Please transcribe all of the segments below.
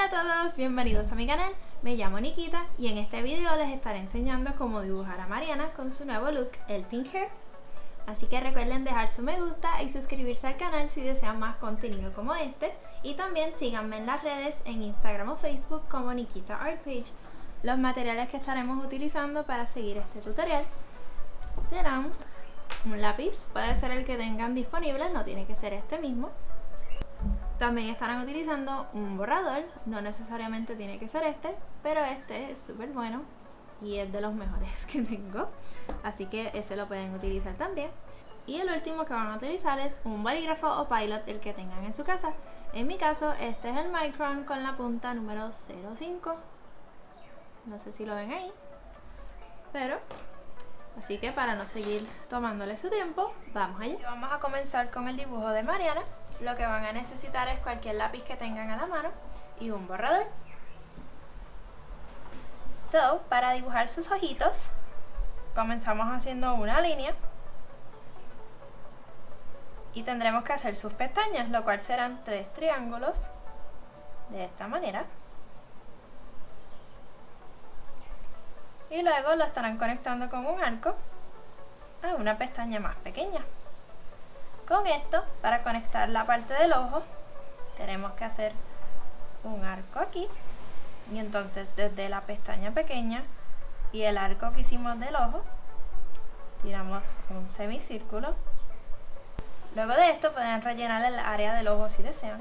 Hola a todos, bienvenidos a mi canal, me llamo Nikita y en este video les estaré enseñando cómo dibujar a Mariana con su nuevo look, el pink hair. Así que recuerden dejar su me gusta y suscribirse al canal si desean más contenido como este. Y también síganme en las redes, en Instagram o Facebook como Nikita Art Page. Los materiales que estaremos utilizando para seguir este tutorial serán un lápiz, puede ser el que tengan disponible, no tiene que ser este mismo. También estarán utilizando un borrador, no necesariamente tiene que ser este, pero este es súper bueno y es de los mejores que tengo, así que ese lo pueden utilizar también. Y el último que van a utilizar es un bolígrafo o pilot, el que tengan en su casa. En mi caso este es el Micron con la punta número 05, no sé si lo ven ahí, pero... Así que para no seguir tomándole su tiempo, vamos allá. Vamos a comenzar con el dibujo de Mariana. Lo que van a necesitar es cualquier lápiz que tengan a la mano y un borrador. So, para dibujar sus ojitos, comenzamos haciendo una línea. Y tendremos que hacer sus pestañas, lo cual serán tres triángulos, de esta manera. Y luego lo estarán conectando con un arco a una pestaña más pequeña. Con esto, para conectar la parte del ojo, tenemos que hacer un arco aquí. Y entonces desde la pestaña pequeña y el arco que hicimos del ojo, tiramos un semicírculo. Luego de esto pueden rellenar el área del ojo si desean,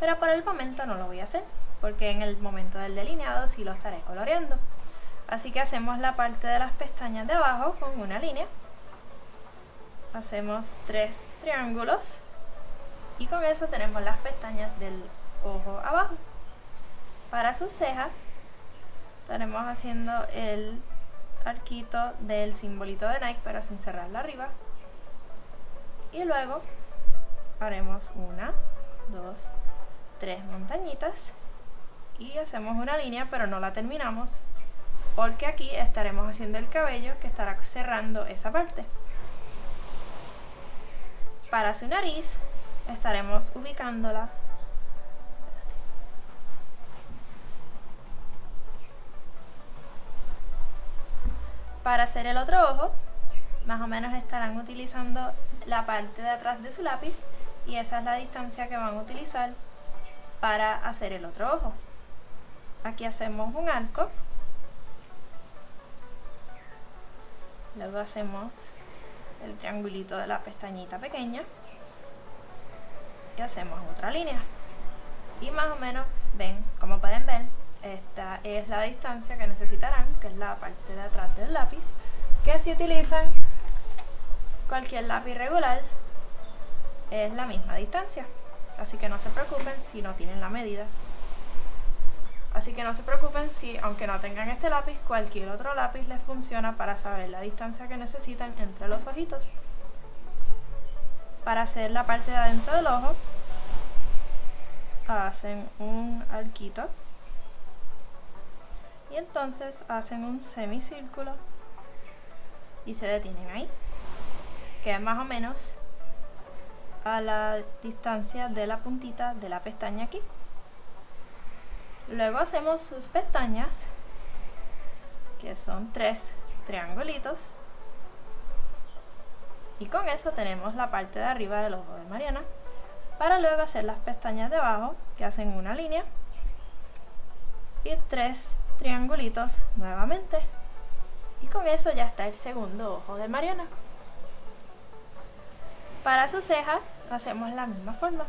pero por el momento no lo voy a hacer, porque en el momento del delineado sí lo estaré coloreando. Así que hacemos la parte de las pestañas de abajo con una línea. Hacemos tres triángulos. Y con eso tenemos las pestañas del ojo abajo. Para sus cejas estaremos haciendo el arquito del simbolito de Nike, pero sin cerrarla arriba. Y luego haremos una, dos, tres montañitas. Y hacemos una línea, pero no la terminamos, porque aquí estaremos haciendo el cabello, que estará cerrando esa parte. Para su nariz estaremos ubicándola para hacer el otro ojo. Más o menos estarán utilizando la parte de atrás de su lápiz, y esa es la distancia que van a utilizar para hacer el otro ojo. Aquí hacemos un arco. Luego hacemos el triangulito de la pestañita pequeña y hacemos otra línea. Y más o menos, ven, como pueden ver, esta es la distancia que necesitarán, que es la parte de atrás del lápiz, que si utilizan cualquier lápiz regular es la misma distancia. Así que no se preocupen si no tienen la medida. Así que no se preocupen si, aunque no tengan este lápiz, cualquier otro lápiz les funciona para saber la distancia que necesitan entre los ojitos. Para hacer la parte de adentro del ojo, hacen un arquito. Y entonces hacen un semicírculo y se detienen ahí, que es más o menos a la distancia de la puntita de la pestaña aquí. Luego hacemos sus pestañas, que son tres triangulitos, y con eso tenemos la parte de arriba del ojo de Mariana, para luego hacer las pestañas de abajo, que hacen una línea y tres triangulitos nuevamente, y con eso ya está el segundo ojo de Mariana. Para su ceja hacemos la misma forma,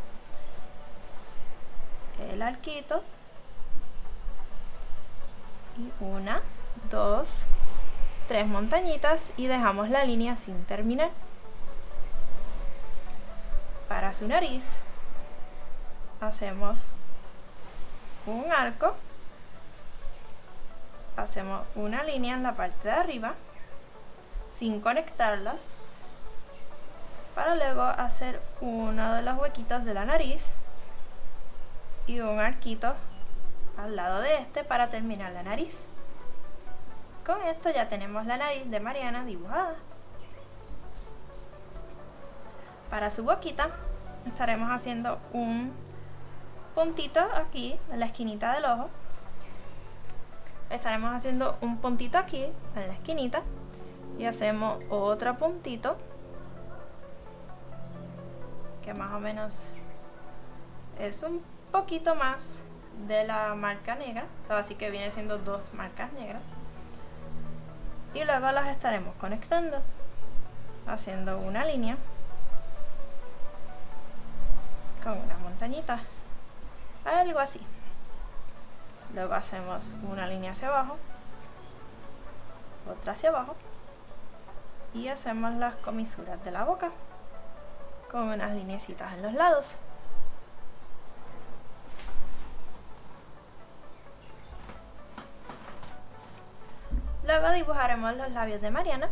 el arquito. Y una, dos, tres montañitas y dejamos la línea sin terminar. Para su nariz hacemos un arco, hacemos una línea en la parte de arriba sin conectarlas, para luego hacer uno de los huequitos de la nariz y un arquito al lado de este para terminar la nariz. Con esto ya tenemos la nariz de Mariana dibujada. Para su boquita estaremos haciendo un puntitos aquí, en la esquinita del ojo. Estaremos haciendo un puntito aquí, en la esquinita. Y hacemos otro puntito. Que más o menos es un poquito más de la marca negra. O sea, así que viene siendo dos marcas negras. Y luego las estaremos conectando. Haciendo una línea. Con una montañita. Algo así. Luego hacemos una línea hacia abajo, otra hacia abajo, y hacemos las comisuras de la boca con unas lineecitas en los lados. Luego dibujaremos los labios de Mariana,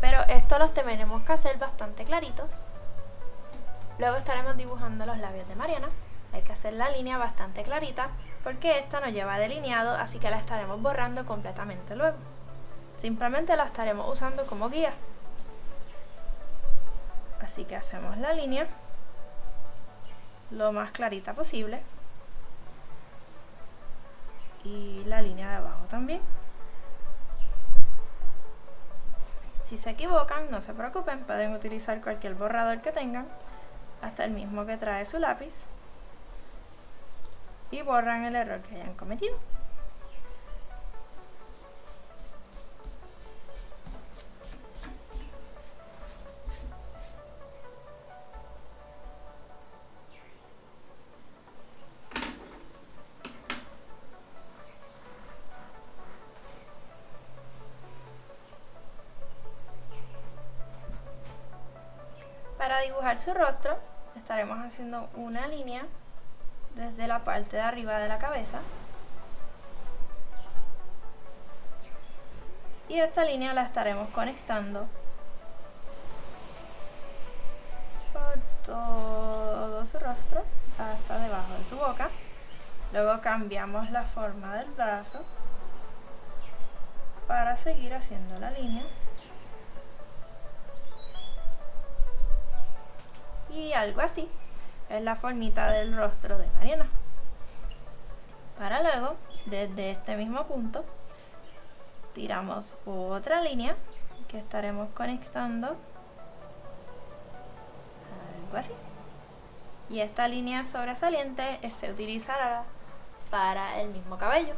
pero esto los tendremos que hacer bastante claritos. Luego estaremos dibujando los labios de Mariana. Hay que hacer la línea bastante clarita porque esta no lleva delineado, así que la estaremos borrando completamente luego. Simplemente la estaremos usando como guía. Así que hacemos la línea lo más clarita posible. Y la línea de abajo también. Si se equivocan, no se preocupen, pueden utilizar cualquier borrador que tengan, hasta el mismo que trae su lápiz. Y borran el error que hayan cometido. Para dibujar su rostro, estaremos haciendo una línea desde la parte de arriba de la cabeza, y esta línea la estaremos conectando por todo su rostro hasta debajo de su boca. Luego cambiamos la forma del brazo para seguir haciendo la línea y algo así. Es la formita del rostro de Mariana. Para luego, desde este mismo punto, tiramos otra línea que estaremos conectando algo así. Y esta línea sobresaliente se utilizará para el mismo cabello.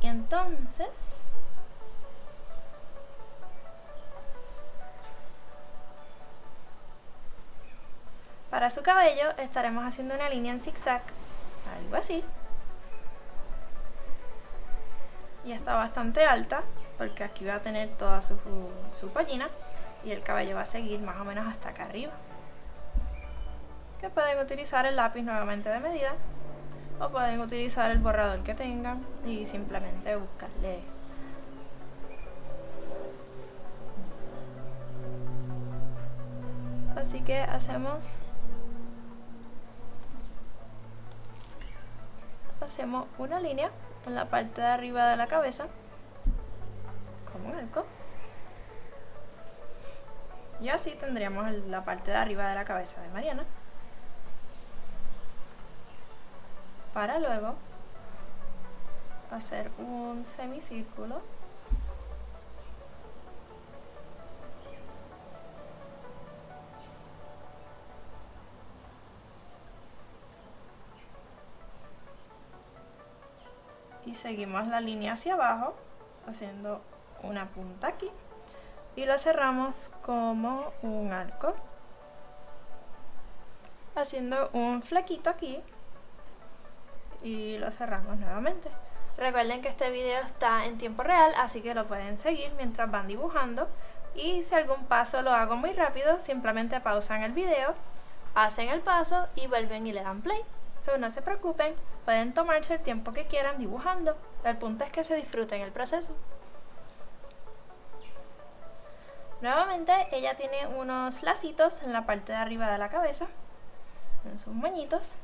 Y entonces para su cabello estaremos haciendo una línea en zigzag, algo así. Ya está bastante alta porque aquí va a tener toda su pollina y el cabello va a seguir más o menos hasta acá arriba. Que pueden utilizar el lápiz nuevamente de medida o pueden utilizar el borrador que tengan y simplemente buscarle . Así que hacemos una línea en la parte de arriba de la cabeza, como un arco, y así tendríamos la parte de arriba de la cabeza de Mariana, para luego hacer un semicírculo y seguimos la línea hacia abajo haciendo una punta aquí y lo cerramos como un arco haciendo un flequito aquí y lo cerramos nuevamente. Recuerden que este video está en tiempo real, así que lo pueden seguir mientras van dibujando, y si algún paso lo hago muy rápido, simplemente pausan el video, hacen el paso y vuelven y le dan play. So, no se preocupen, pueden tomarse el tiempo que quieran dibujando. El punto es que se disfruten el proceso. Nuevamente, ella tiene unos lacitos en la parte de arriba de la cabeza, en sus moñitos.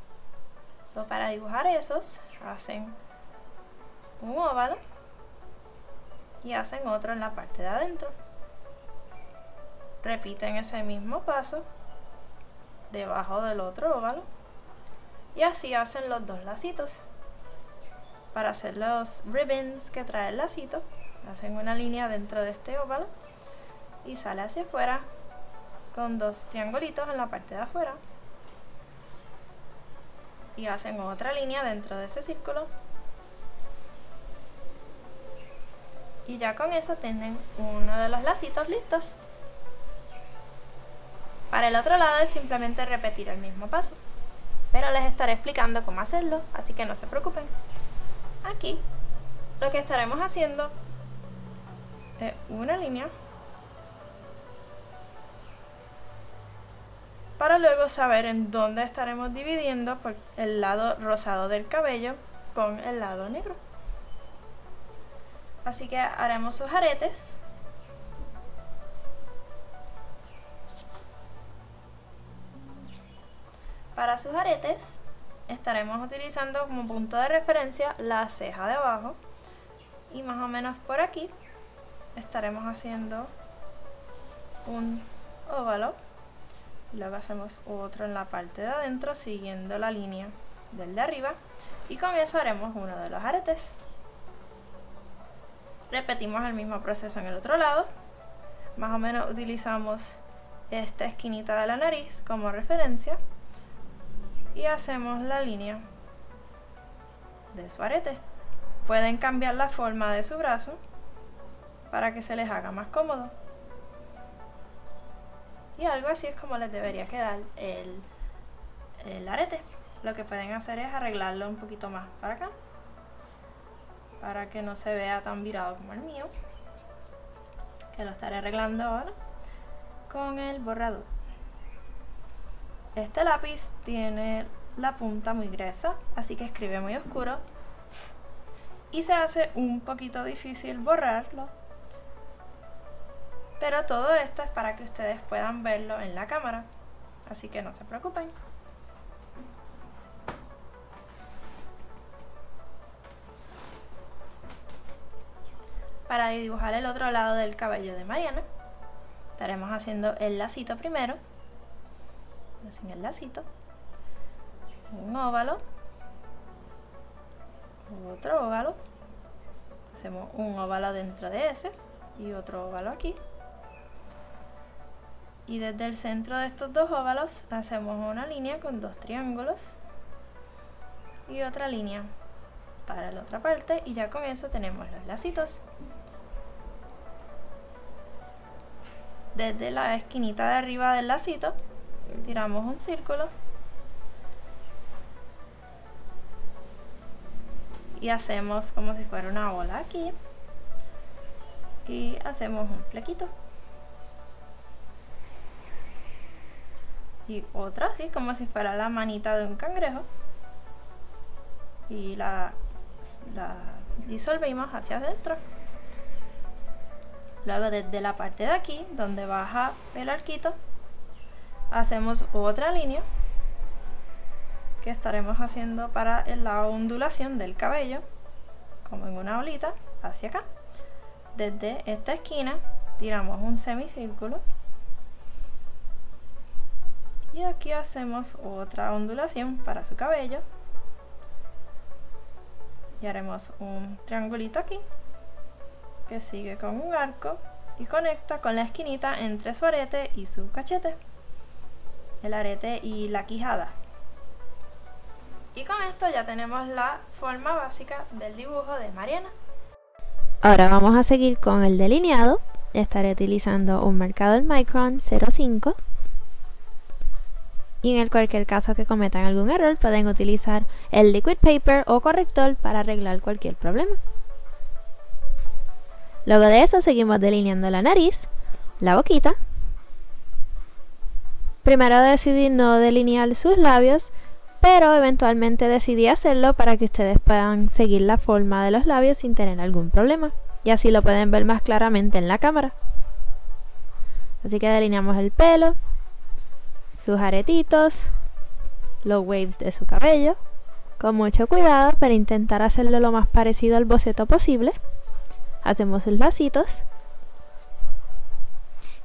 So, para dibujar esos, hacen un óvalo y hacen otro en la parte de adentro. Repiten ese mismo paso debajo del otro óvalo. y así hacen los dos lacitos. Para hacer los ribbons que trae el lacito, hacen una línea dentro de este óvalo y sale hacia afuera con dos triangulitos en la parte de afuera, y hacen otra línea dentro de ese círculo, y ya con eso tienen uno de los lacitos listos. Para el otro lado es simplemente repetir el mismo paso, pero les estaré explicando cómo hacerlo, así que no se preocupen. Aquí lo que estaremos haciendo es una línea para luego saber en dónde estaremos dividiendo por el lado rosado del cabello con el lado negro. Así que haremos sus aretes. Para sus aretes estaremos utilizando como punto de referencia la ceja de abajo, y más o menos por aquí estaremos haciendo un óvalo. Luego hacemos otro en la parte de adentro siguiendo la línea del de arriba, y con eso haremos uno de los aretes. Repetimos el mismo proceso en el otro lado. Más o menos utilizamos esta esquinita de la nariz como referencia y hacemos la línea de su arete. Pueden cambiar la forma de su brazo para que se les haga más cómodo. Y algo así es como les debería quedar el arete. Lo que pueden hacer es arreglarlo un poquito más para acá, para que no se vea tan virado como el mío, que lo estaré arreglando ahora con el borrador. Este lápiz tiene la punta muy gruesa, así que escribe muy oscuro y se hace un poquito difícil borrarlo. Pero todo esto es para que ustedes puedan verlo en la cámara, así que no se preocupen. Para dibujar el otro lado del cabello de Mariana, estaremos haciendo el lacito primero. Hacen el lacito, un óvalo, otro óvalo, hacemos un óvalo dentro de ese y otro óvalo aquí. Y desde el centro de estos dos óvalos hacemos una línea con dos triángulos y otra línea para la otra parte, y ya con eso tenemos los lacitos. Desde la esquinita de arriba del lacito tiramos un círculo y hacemos como si fuera una bola aquí, y hacemos un flequito y otro así como si fuera la manita de un cangrejo, y la disolvimos hacia adentro. Luego desde la parte de aquí donde baja el arquito hacemos otra línea que estaremos haciendo para la ondulación del cabello, como en una bolita, hacia acá. Desde esta esquina tiramos un semicírculo y aquí hacemos otra ondulación para su cabello, y haremos un triangulito aquí que sigue con un arco y conecta con la esquinita entre su arete y su cachete, el arete y la quijada. Y con esto ya tenemos la forma básica del dibujo de Mariana. Ahora vamos a seguir con el delineado. Estaré utilizando un marcador Micron 05, y en el cualquier caso que cometan algún error pueden utilizar el liquid paper o corrector para arreglar cualquier problema. Luego de eso seguimos delineando la nariz, la boquita. Primero decidí no delinear sus labios, pero eventualmente decidí hacerlo para que ustedes puedan seguir la forma de los labios sin tener algún problema, y así lo pueden ver más claramente en la cámara. Así que delineamos el pelo, sus aretitos, los waves de su cabello, con mucho cuidado para intentar hacerlo lo más parecido al boceto posible. Hacemos sus lacitos.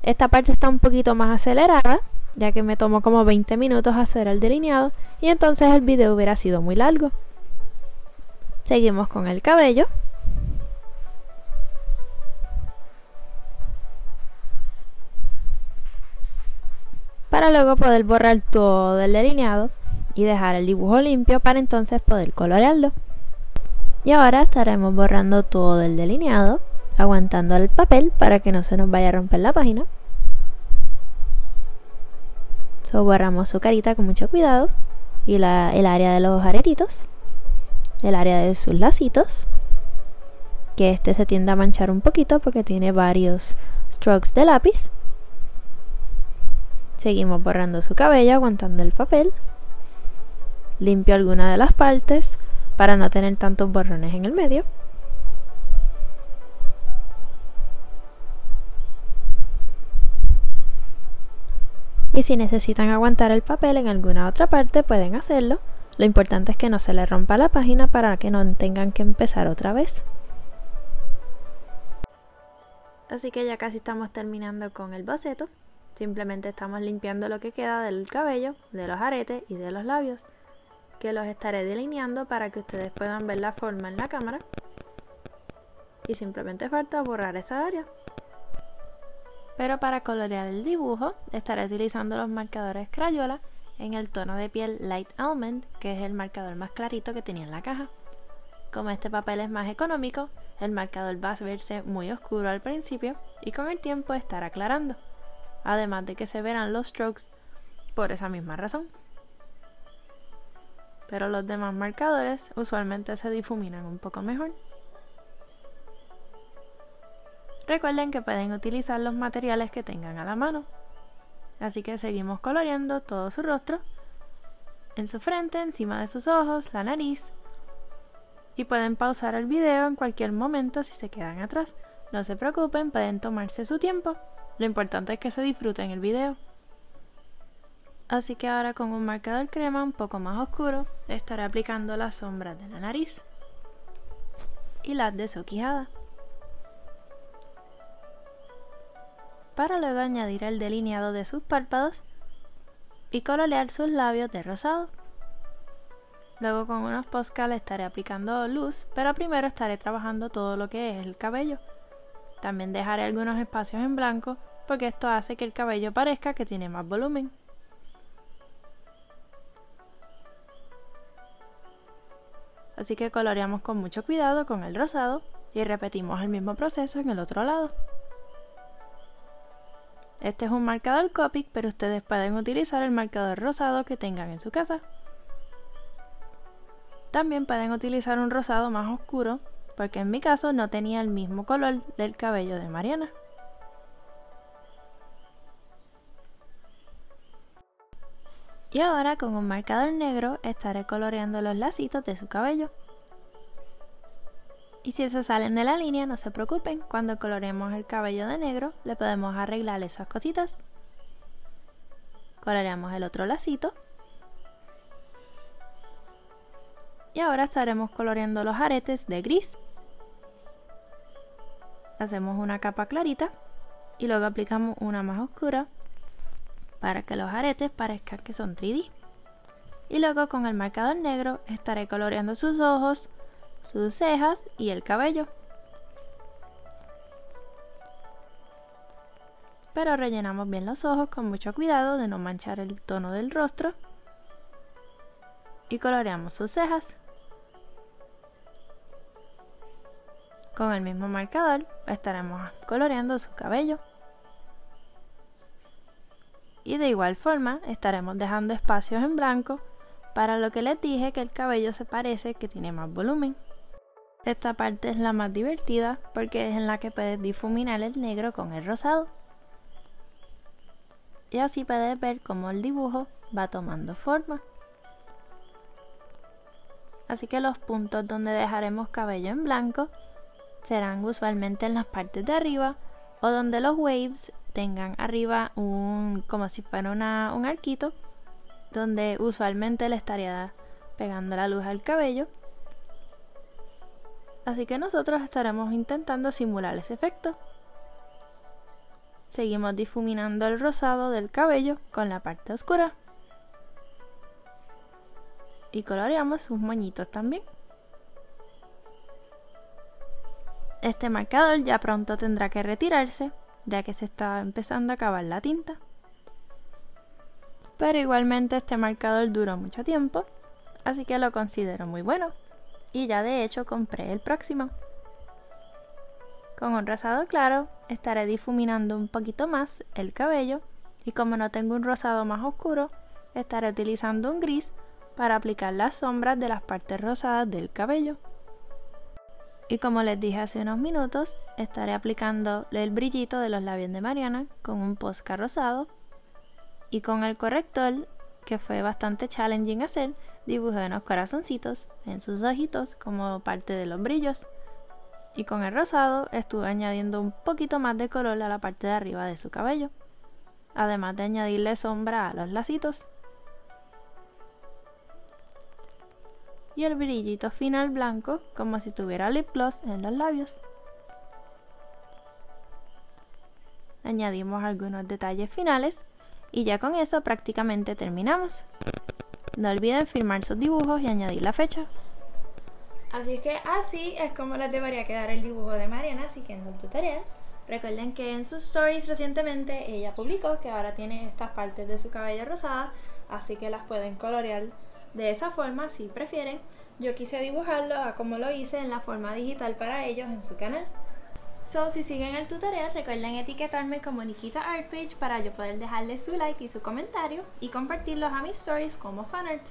Esta parte está un poquito más acelerada, ya que me tomó como 20 minutos hacer el delineado y entonces el video hubiera sido muy largo. Seguimos con el cabello. Para luego poder borrar todo el delineado y dejar el dibujo limpio para entonces poder colorearlo. Y ahora estaremos borrando todo el delineado, aguantando el papel para que no se nos vaya a romper la página. So, borramos su carita con mucho cuidado y el área de los aretitos, el área de sus lacitos, que este se tiende a manchar un poquito porque tiene varios strokes de lápiz. Seguimos borrando su cabello, aguantando el papel. Limpio alguna de las partes para no tener tantos borrones en el medio. Y si necesitan aguantar el papel en alguna otra parte, pueden hacerlo. Lo importante es que no se le rompa la página para que no tengan que empezar otra vez. Así que ya casi estamos terminando con el boceto. Simplemente estamos limpiando lo que queda del cabello, de los aretes y de los labios, que los estaré delineando para que ustedes puedan ver la forma en la cámara. Y simplemente falta borrar esa área. Pero para colorear el dibujo, estaré utilizando los marcadores Crayola en el tono de piel Light Almond, que es el marcador más clarito que tenía en la caja. Como este papel es más económico, el marcador va a verse muy oscuro al principio y con el tiempo estará aclarando. Además de que se verán los strokes por esa misma razón. Pero los demás marcadores usualmente se difuminan un poco mejor. Recuerden que pueden utilizar los materiales que tengan a la mano. Así que seguimos coloreando todo su rostro, en su frente, encima de sus ojos, la nariz. Y pueden pausar el video en cualquier momento si se quedan atrás. No se preocupen, pueden tomarse su tiempo. Lo importante es que se disfruten el video. Así que ahora con un marcador crema un poco más oscuro, estaré aplicando las sombras de la nariz y las de su quijada, para luego añadir el delineado de sus párpados y colorear sus labios de rosado. Luego con unos posca le estaré aplicando luz, pero primero estaré trabajando todo lo que es el cabello. También dejaré algunos espacios en blanco porque esto hace que el cabello parezca que tiene más volumen. Así que coloreamos con mucho cuidado con el rosado y repetimos el mismo proceso en el otro lado. Este es un marcador Copic, pero ustedes pueden utilizar el marcador rosado que tengan en su casa. También pueden utilizar un rosado más oscuro, porque en mi caso no tenía el mismo color del cabello de Mariana. Y ahora con un marcador negro estaré coloreando los lacitos de su cabello. Y si se salen de la línea, no se preocupen, cuando coloreemos el cabello de negro le podemos arreglar esas cositas. Coloreamos el otro lacito. Y ahora estaremos coloreando los aretes de gris. Hacemos una capa clarita y luego aplicamos una más oscura para que los aretes parezcan que son 3D. Y luego con el marcador negro estaré coloreando sus ojos, sus cejas y el cabello, pero rellenamos bien los ojos con mucho cuidado de no manchar el tono del rostro y coloreamos sus cejas. Con el mismo marcador estaremos coloreando su cabello y de igual forma estaremos dejando espacios en blanco para lo que les dije que el cabello se parece que tiene más volumen. Esta parte es la más divertida porque es en la que puedes difuminar el negro con el rosado. Y así puedes ver cómo el dibujo va tomando forma. Así que los puntos donde dejaremos cabello en blanco serán usualmente en las partes de arriba o donde los waves tengan arriba como si fuera un arquito, donde usualmente le estaría pegando la luz al cabello. Así que nosotros estaremos intentando simular ese efecto. Seguimos difuminando el rosado del cabello con la parte oscura. Y coloreamos sus moñitos también. Este marcador ya pronto tendrá que retirarse, ya que se está empezando a acabar la tinta. Pero igualmente este marcador duró mucho tiempo, así que lo considero muy bueno. Y ya de hecho compré el próximo. Con un rosado claro estaré difuminando un poquito más el cabello, y como no tengo un rosado más oscuro, estaré utilizando un gris para aplicar las sombras de las partes rosadas del cabello. Y como les dije hace unos minutos, estaré aplicando el brillito de los labios de Mariana con un posca rosado, y con el corrector, que fue bastante challenging hacer, dibujé unos corazoncitos en sus ojitos como parte de los brillos. Y con el rosado estuve añadiendo un poquito más de color a la parte de arriba de su cabello, además de añadirle sombra a los lacitos. Y el brillito final blanco, como si tuviera lip gloss en los labios. Añadimos algunos detalles finales y ya con eso prácticamente terminamos. No olviden firmar sus dibujos y añadir la fecha. Así que así es como les debería quedar el dibujo de Mariana siguiendo el tutorial. Recuerden que en sus stories recientemente ella publicó que ahora tiene estas partes de su cabello rosada, así que las pueden colorear de esa forma si prefieren. Yo quise dibujarlo a como lo hice en la forma digital para ellos en su canal. So, si siguen el tutorial, recuerden etiquetarme como Nikita Art Page para yo poder dejarles su like y su comentario y compartirlos a mis stories como fanart.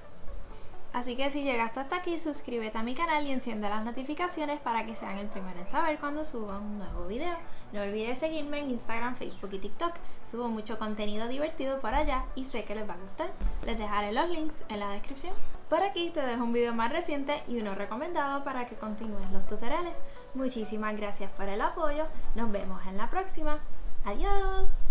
Así que si llegaste hasta aquí, suscríbete a mi canal y enciende las notificaciones para que sean el primero en saber cuando suba un nuevo video. No olvides seguirme en Instagram, Facebook y TikTok. Subo mucho contenido divertido por allá y sé que les va a gustar. Les dejaré los links en la descripción. Por aquí te dejo un video más reciente y uno recomendado para que continúes los tutoriales. Muchísimas gracias por el apoyo. Nos vemos en la próxima. Adiós.